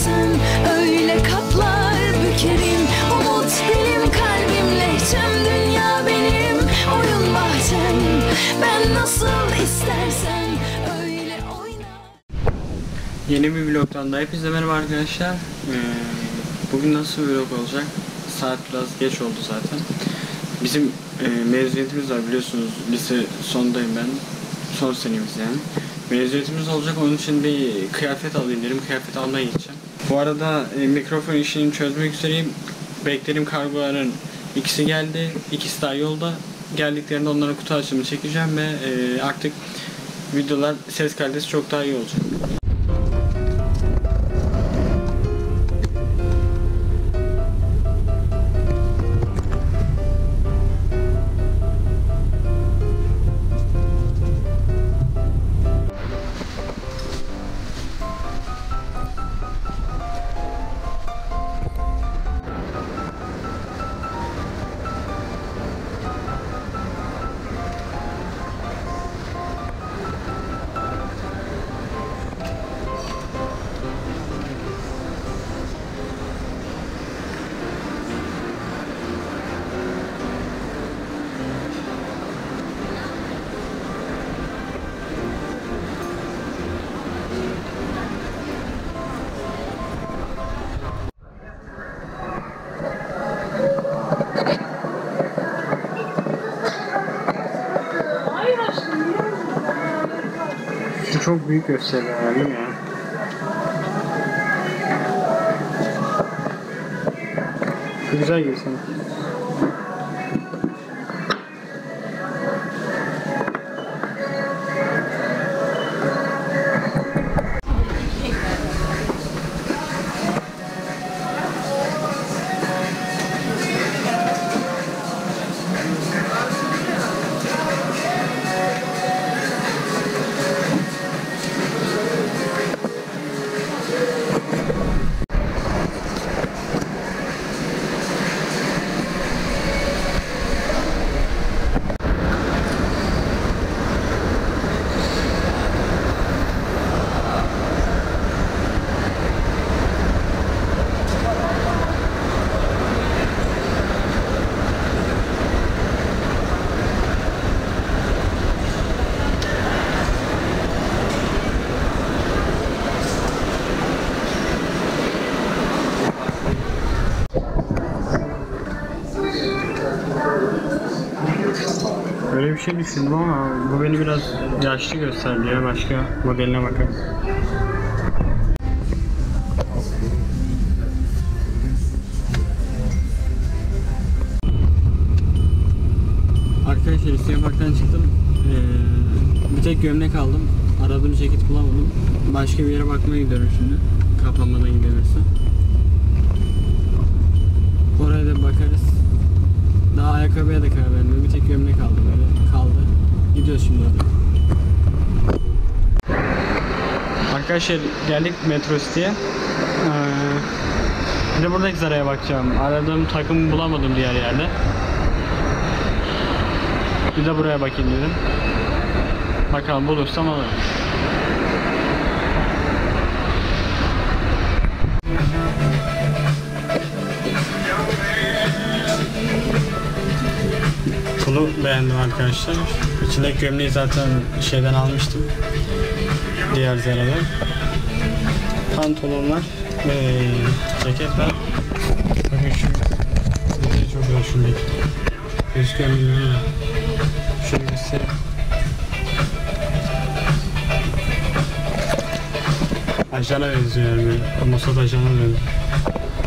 kalsın, öyle kaplar bükerim. Umut benim kalbim, lehçem dünya benim. Oyun bahçem, ben nasıl istersen öyle oyna. Yeni bir vlogdan da hepinize merhaba arkadaşlar. Bugün nasıl bir vlog olacak? Saat biraz geç oldu zaten. Bizim mezuniyetimiz var, biliyorsunuz lise sondayım ben. Son senemiz yani. Mezuniyetimiz olacak, onun için bir kıyafet alayım dedim. Kıyafet almaya gideceğim. Bu arada mikrofon işini çözmek üzereyim. Beklediğim kargoların ikisi geldi. İkisi daha yolda. Geldiklerinde onlara kutu açımı çekeceğim ve artık videolar ses kalitesi çok daha iyi olacak. Çok büyük gösteriyor yani. Güzel gelsin. Öyle bir şey düşündüm ama bu beni biraz yaşlı gösterdi ya, başka modeline bakalım. Arkadaşlar İstinye Park'tan çıktım. Bir tek gömlek aldım. Aradığım ceket bulamadım. Başka bir yere bakmaya gidiyorum şimdi. Kapanmadan gidebilirse. Oraya da bakarız. Daha ayakkabıya da karar vermiyorum. Bir tek gömlek aldım, öyle kaldı. Gidiyoruz şimdi oraya. Arkadaşlar geldik Metrocity'ye. Bir de buradaki Zara'ya bakacağım. Aradığım takımı bulamadım diğer yerde. Bir de buraya bakayım dedim. Bakalım bulursam alırım. Bunu beğendim arkadaşlar. İçindeki gömleği zaten şeyden almıştım. Diğer Zara'da. Pantolonlar ve ceketler. Bakın şu. Çok güzel şundaki. Gözüküyor bilmiyorum. Şöyle göstereyim. Ajana benziyor yani böyle. Mosad ajana benziyor.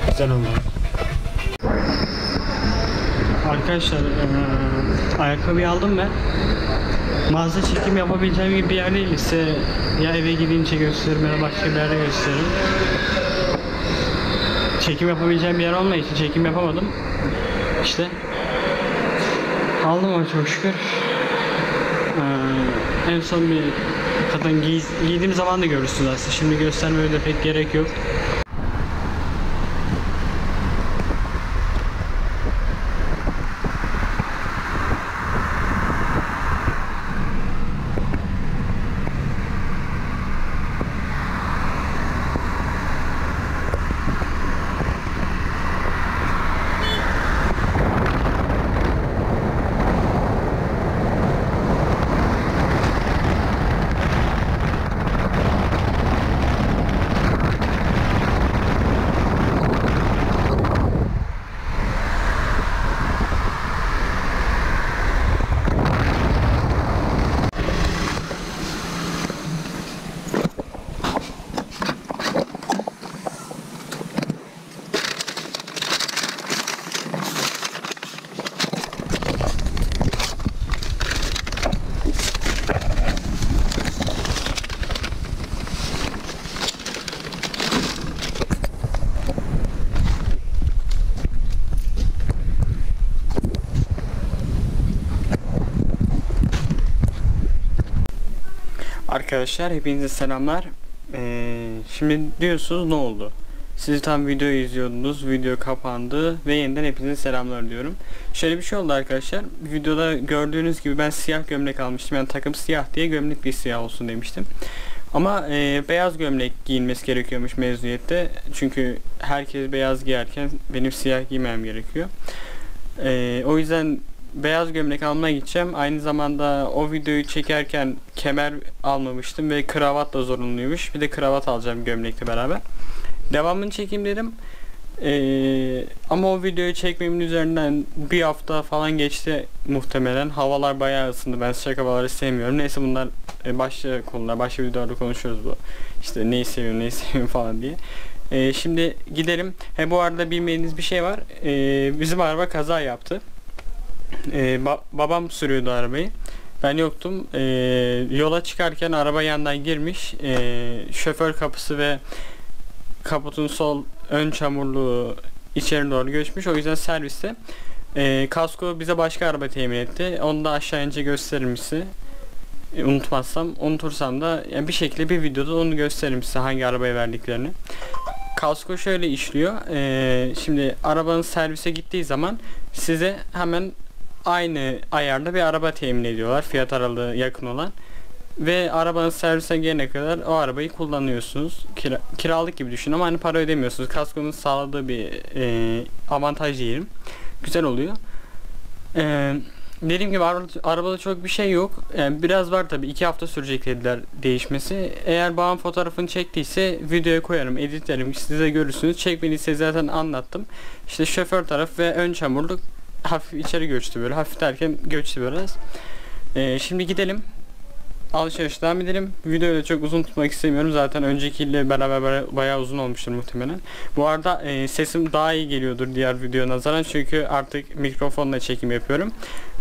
Güzel oldu. Arkadaşlar ayakkabıyı aldım ben. Mağaza çekim yapabileceğim gibi bir yer değil. İşte ya eve gidince gösteririm ya başka bir yerde gösteririm. Çekim yapabileceğim bir yer olmadığı için çekim yapamadım. İşte aldım ama çok şükür. En son bir kadın giydiğim zaman da görürsünüz aslında. Şimdi göstermeye de pek gerek yok. Arkadaşlar hepinize selamlar. Şimdi diyorsunuz ne oldu? Siz tam videoyu izliyordunuz, video kapandı ve yeniden hepinize selamlar diyorum. Şöyle bir şey oldu arkadaşlar. Videoda gördüğünüz gibi ben siyah gömlek almıştım. Yani takım siyah diye gömlek de siyah olsun demiştim. Ama beyaz gömlek giyinmesi gerekiyormuş mezuniyette. Çünkü herkes beyaz giyerken benim siyah giymem gerekiyor. O yüzden beyaz gömlek almaya gideceğim. Aynı zamanda o videoyu çekerken kemer almamıştım ve kravat da zorunluymuş. Bir de kravat alacağım gömlekle beraber. Devamını çekeyim dedim. Ama o videoyu çekmemin üzerinden bir hafta falan geçti muhtemelen. Havalar bayağı ısındı. Ben sıcak havaları sevmiyorum. Neyse bunlar başka konular. Başka videolarda konuşuruz bu. İşte neyi seviyorum, neyi seviyorum falan diye. Şimdi gidelim. Bu arada bilmediğiniz bir şey var. Bizim araba kaza yaptı. Babam sürüyordu arabayı. Ben yoktum. Yola çıkarken araba yandan girmiş. Şoför kapısı ve kaputun sol ön çamurluğu içeri doğru göçmüş. O yüzden serviste Kasko bize başka araba temin etti. Onu da aşağı ince gösteririm size. Unutursam da yani bir şekilde bir videoda onu gösteririm size hangi arabaya verdiklerini. Kasko şöyle işliyor. Şimdi arabanız servise gittiği zaman size hemen aynı ayarda bir araba temin ediyorlar, fiyat aralığı yakın olan. Ve arabanın servise gelene kadar o arabayı kullanıyorsunuz. Kiralık gibi düşün ama hani para ödemiyorsunuz. Kaskonun sağladığı bir avantaj diyelim. Güzel oluyor. Dediğim gibi arabada çok bir şey yok. Yani biraz var tabi. 2 hafta sürecek dediler değişmesi. Eğer babam fotoğrafını çektiyse videoya koyarım, editlerim, siz de görürsünüz. Çekmediyse zaten anlattım. İşte şoför taraf ve ön çamurluk hafif içeri göçtü böyle. Hafif derken göçtü biraz. Şimdi gidelim. Alışveriş devam edelim. Videoyu da çok uzun tutmak istemiyorum. Zaten öncekiyle beraber bayağı uzun olmuştur muhtemelen. Bu arada sesim daha iyi geliyordur diğer videoya nazaran. Çünkü artık mikrofonla çekim yapıyorum.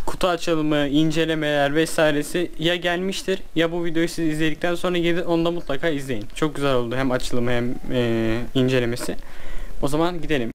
Kutu açılımı, incelemeler vesairesi ya gelmiştir ya bu videoyu siz izledikten sonra gidip onu da mutlaka izleyin. Çok güzel oldu hem açılımı hem incelemesi. O zaman gidelim.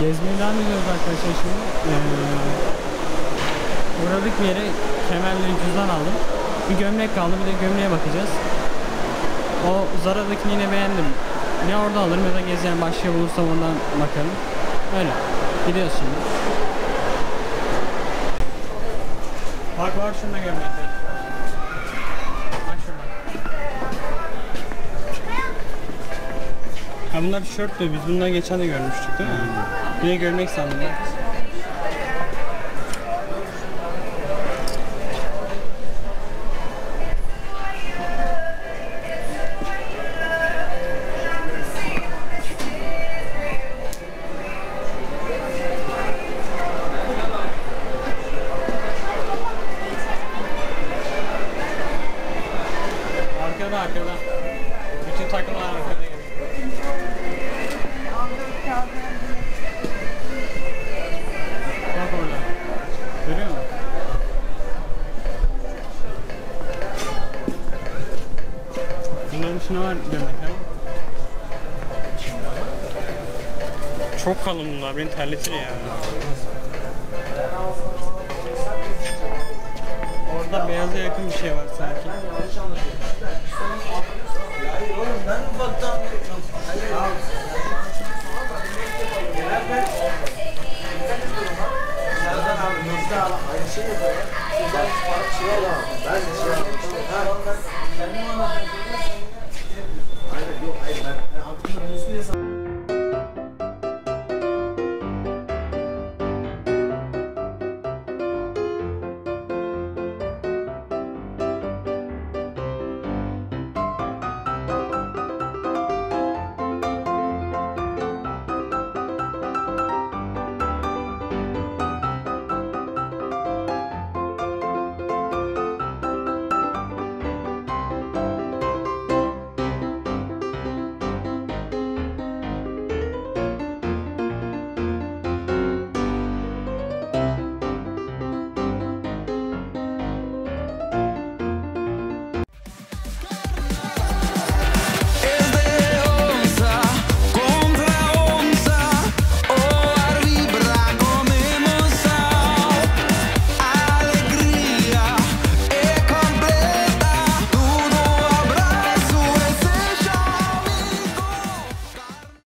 Gezmeye devam ediyoruz arkadaşlar şimdi. Uğradık bir yere, kemerleri, cüzdan aldım. Bir gömlek kaldı, bir de gömleğe bakacağız. O Zara'dakini yine beğendim. Ya orada alırım ya da gezeyen başka bulursam ondan bakarım. Öyle. Gidiyoruz şimdi. Bak var şurada gömlekler. Bak şurada. Ha bunlar tişört diyor. Biz bundan geçen de görmüştük değil mi? Hmm. Niye görmek sandım ya? Arkada. Bütün takımlar arkada. Ne var gömlekler? Çok kalın bunlar, beni terletir ya. Orada beyaza yakın bir şey var sanki.